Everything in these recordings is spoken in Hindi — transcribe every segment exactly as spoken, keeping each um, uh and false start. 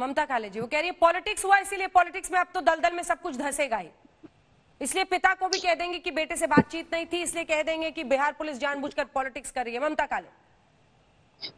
ममता काले जी, वो कह रही है पॉलिटिक्स हुआ इसीलिए पॉलिटिक्स में अब तो दलदल में सब कुछ धंसेगा ही, इसलिए पिता को भी कह देंगे कि बेटे से बातचीत नहीं थी, इसलिए कह देंगे कि बिहार पुलिस जानबूझकर पॉलिटिक्स कर रही है। ममता काले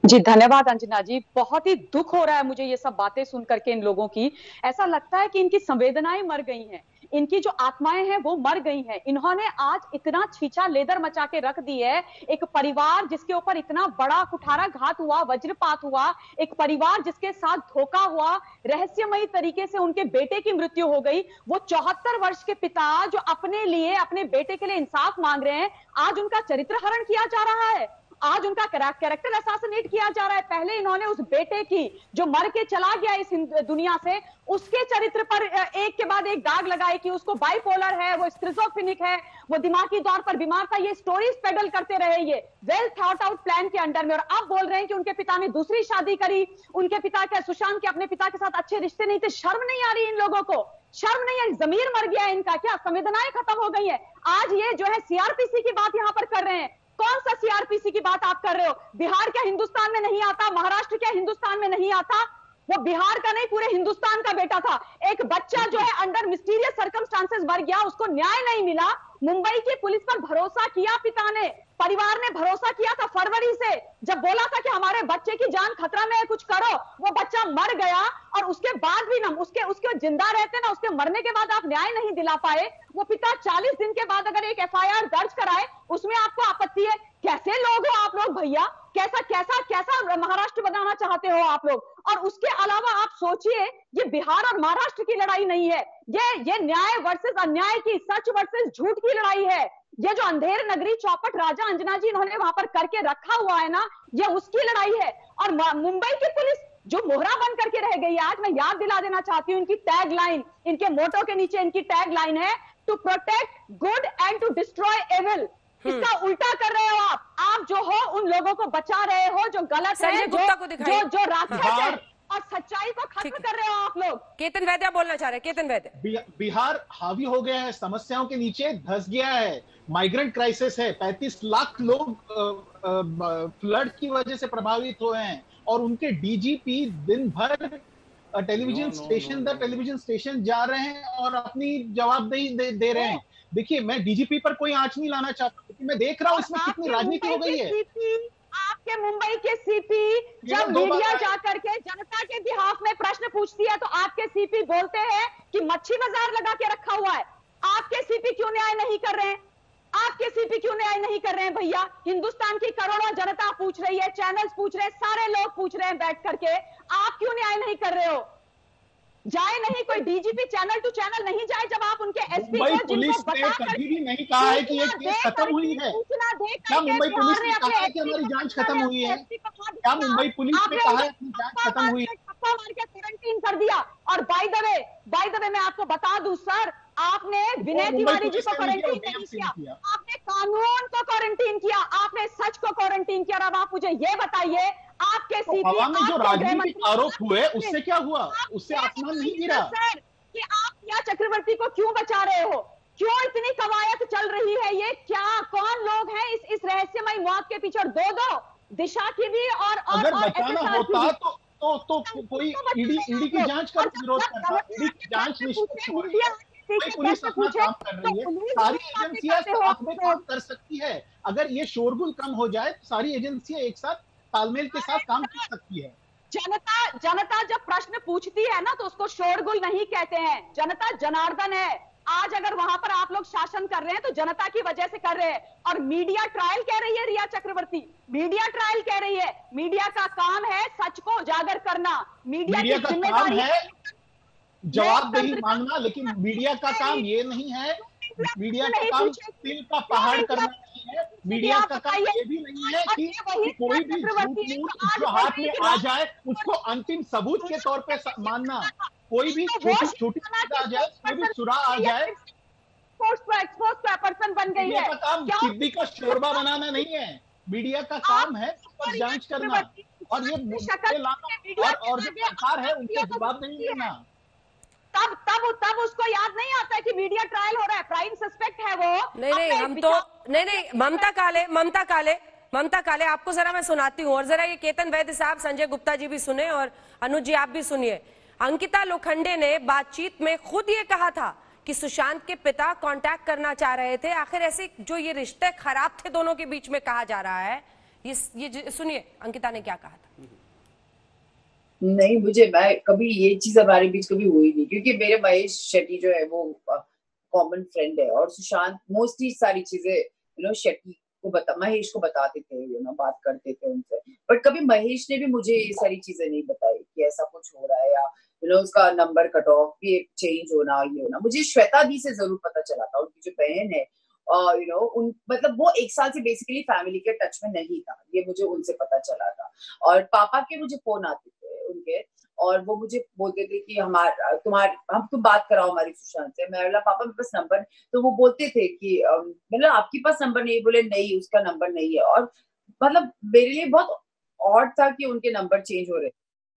जी, धन्यवाद अंजना जी। बहुत ही दुख हो रहा है मुझे ये सब बातें सुन करके इन लोगों की। ऐसा लगता है कि इनकी संवेदनाएं मर गई हैं, इनकी जो आत्माएं हैं वो मर गई हैं। इन्होंने आज इतना छींचा लेदर मचा के रख दी है, एक परिवार जिसके ऊपर इतना बड़ा कुठारा घात हुआ, वज्रपात हुआ, एक परिवार जिसके साथ धोखा हुआ, रहस्यमयी तरीके से उनके बेटे की मृत्यु हो गई। वो चौहत्तर वर्ष के पिता जो अपने लिए, अपने बेटे के लिए इंसाफ मांग रहे हैं, आज उनका चरित्र हरण किया जा रहा है, आज उनका कैरेक्टर असैसिनेट किया जा रहा है। पहले इन्होंने उस बेटे की जो मर के चला गया इस दुनिया से, उसके चरित्र पर एक के बाद एक दाग लगाए कि उसको बाइपोलर है, वो स्किज़ोफ्रेनिक है, वो दिमागी तौर पर बीमार था। ये स्टोरीज पेडल करते रहे, ये वेल थॉट आउट प्लान के अंडर में। और अब बोल रहे हैं कि उनके पिता ने दूसरी शादी करी, उनके पिता के, सुशांत के अपने पिता के साथ अच्छे रिश्ते नहीं थे। शर्म नहीं आ रही इन लोगों को, शर्म नहीं है। जमीर मर गया है इनका, क्या संवेदनाएं खत्म हो गई है। आज ये जो है सीआरपीसी की बात यहाँ पर कर रहे हैं। कौन सा सीआरपीसी की बात आप कर रहे हो? बिहार क्या हिंदुस्तान में नहीं आता? महाराष्ट्र क्या हिंदुस्तान में नहीं आता? वो बिहार का नहीं, पूरे हिंदुस्तान का बेटा था। एक बच्चा जो है अंडर मिस्टीरियस सर्कमस्टांसेस मर गया, उसको न्याय नहीं मिला। मुंबई की पुलिस पर भरोसा किया पिता ने, परिवार ने भरोसा किया था फरवरी से, जब बोला था कि हमारे बच्चे की जान खतरा में है, कुछ करो। वो बच्चा मर गया और उसके बाद भी ना उसके उसके जिंदा रहते ना उसके मरने के बाद आप न्याय नहीं दिला पाए। वो पिता चालीस दिन के बाद अगर एक एफआईआर दर्ज कराए, उसमें आपको आपत्ति है। कैसे लोग हो आप लोग भैया, कैसा कैसा कैसा महाराष्ट्र बनाना चाहते हो आप लोग? और उसके अलावा आप सोचिए, ये बिहार और महाराष्ट्र की लड़ाई नहीं है, ये ये न्याय वर्सेस अन्याय की, सच वर्सेस झूठ की लड़ाई है। ये जो अंधेर नगरी चौपट राजा अंजना जी इन्होंने वहां पर करके रखा हुआ है ना, ये उसकी लड़ाई है। और मुंबई की पुलिस जो मोहरा बन करके रह गई, आज मैं याद दिला देना चाहती हूँ इनकी टैग लाइन, इनके मोटो के नीचे इनकी टैग लाइन है, to protect good and to destroy evil. इसका उल्टा कर रहे हो आप, आप जो हो उन लोगों को बचा रहे हो जो गलत है, जो जो, जो राक्षस है, और सच्चाई को खत्म कर रहे हो आप लोग। केतन वैद्या बोलना चाह रहे हैं। केतन वैद्या, बिहार हावी हो गया है, समस्याओं के नीचे धंस गया है। माइग्रेंट क्राइसिस है, पैंतीस लाख लोग फ्लड की वजह से प्रभावित हुए हैं, और उनके डीजीपी दिन भर टेलीविजन स्टेशन दर टेलीविजन स्टेशन जा रहे हैं और अपनी जवाबदेही दे रहे हैं। देखिए, मैं डीजीपी पर कोई आंच नहीं लाना चाहता, क्योंकि मैं देख रहा हूँ इसमें कितनी राजनीति हो गई है। आपके मुंबई के सीपी जब मीडिया जा करके जनता के बिहाफ में प्रश्न पूछती है, तो आपके सीपी बोलते हैं कि मच्छी बाजार लगा के रखा हुआ है। आपके सीपी क्यों न्याय नहीं कर रहे हैं? आपके सीपी क्यों न्याय नहीं कर रहे हैं भैया? हिंदुस्तान की करोड़ों जनता पूछ रही है, चैनल्स पूछ रहे हैं, सारे लोग पूछ रहे हैं बैठ करके, आप क्यों न्याय नहीं कर रहे हो? जाए नहीं कोई डीजीपी चैनल टू चैनल नहीं जाए, जब आप उनके एसपी को, जिनको बता कभी भी नहीं कहा है कि ये केस खत्म हुई है, क्या मुंबई पुलिस ने कहा है कि हमारी जांच खत्म हुई है? क्या मुंबई पुलिस ने कहा है कि जांच खत्म हुई है? छप्पा मार के क्वारंटीन कर दिया। और by the way, by the way मैं आपको बता दूं सर, आपने विनय तिवारी जी को क्वारंटीन नहीं किया, आपने कानून को क्वारंटीन किया, आपने सच को क्वारंटीन किया। अब आप मुझे ये बताइए, आपके सीपी में जो राजनीतिक आरोप हुए उससे क्या हुआ? उससे आसमान नहीं गिरा सर, कि आप रिया चक्रवर्ती को क्यों बचा रहे हो? क्यों इतनी कवायद चल रही है? ये क्या, कौन लोग हैं इस इस रहस्यमय मौत के पीछे? और दो दो दिशा की भी, और अगर बचाना होता तो तो तो कोई ईडी ईडी की जांच का विरोध करता, ईडी की जांच निश्चित हो रही है, पुलिस अपना काम कर रही है, सारी एजेंसियां अपने काम कर सकती है। अगर ये शोरगुल कम हो जाए तो सारी एजेंसियां एक साथ तालमेल के साथ काम कर सकती है। जनता जनता जब प्रश्न पूछती है ना, तो उसको शोरगुल नहीं कहते हैं। जनता जनार्दन है। आज अगर वहां पर आप लोग शासन कर रहे हैं तो जनता की वजह से कर रहे हैं। और मीडिया ट्रायल कह रही है रिया चक्रवर्ती, मीडिया ट्रायल कह रही है। मीडिया का काम है सच को उजागर करना, मीडिया की जिम्मेदारी है जवाबदेही मांगना, लेकिन मीडिया का काम ये नहीं है। मीडिया का काम तिल का पहाड़ करना नहीं है। मीडिया का काम ये भी नहीं है कि कोई भी झूठ जो हाथ में आ जाए उसको अंतिम सबूत के तौर पे मानना। कोई भी छोटी छोटी बात आ जाए, कोई भी सुरा आ जाए, पर्सन बन गई है। काम सिद्धि का शोरबा बनाना नहीं है, मीडिया का काम है जांच करना और ये मुद्दे लाना, और जो सरकार है उनके जवाब नहीं देना। तब तब तब उसको याद नहीं आता है कि मीडिया ट्रायल हो रहा है, प्राइम सस्पेक्ट है वो। नहीं नहीं, हम तो नहीं नहीं ममता काले ममता काले ममता काले आपको जरा मैं सुनाती हूँ, और जरा ये केतन वैद्य साहब, संजय गुप्ता जी भी सुने और अनुज जी आप भी सुनिए। अंकिता लोखंडे ने बातचीत में खुद ये कहा था कि सुशांत के पिता कांटेक्ट करना चाह रहे थे। आखिर ऐसे जो ये रिश्ते खराब थे दोनों के बीच में कहा जा रहा है, ये ये सुनिए अंकिता ने क्या कहा था। नहीं, मुझे मैं कभी ये चीज हमारे बीच कभी हुई नहीं, क्योंकि मेरे महेश शेट्टी जो है वो कॉमन फ्रेंड है और सुशांत मोस्टली सारी चीजें यू नो शेट्टी को बता महेश को बताते थे, यू नो बात करते थे उनसे। बट कभी महेश ने भी मुझे ये सारी चीजें नहीं बताई कि ऐसा कुछ हो रहा है या यू नो उसका नंबर कट ऑफ भी चेंज होना ये होना। मुझे श्वेता दी से जरूर पता चला था, उनकी जो बहन है और यू नो उन मतलब वो एक साल से बेसिकली फैमिली के टच में नहीं था, ये मुझे उनसे पता चला था। और पापा के मुझे फोन आते थे उनके और वो मुझे बोलते थे कि हमारा तुम्हारे हम तुम बात कराओ हमारी सुशांत से। मैं बोला पापा मेरे पास नंबर, तो वो बोलते थे कि मतलब आपके पास नंबर नहीं, बोले नहीं उसका नंबर नहीं है। और मतलब मेरे लिए बहुत ऑड था कि उनके नंबर चेंज हो रहे थे।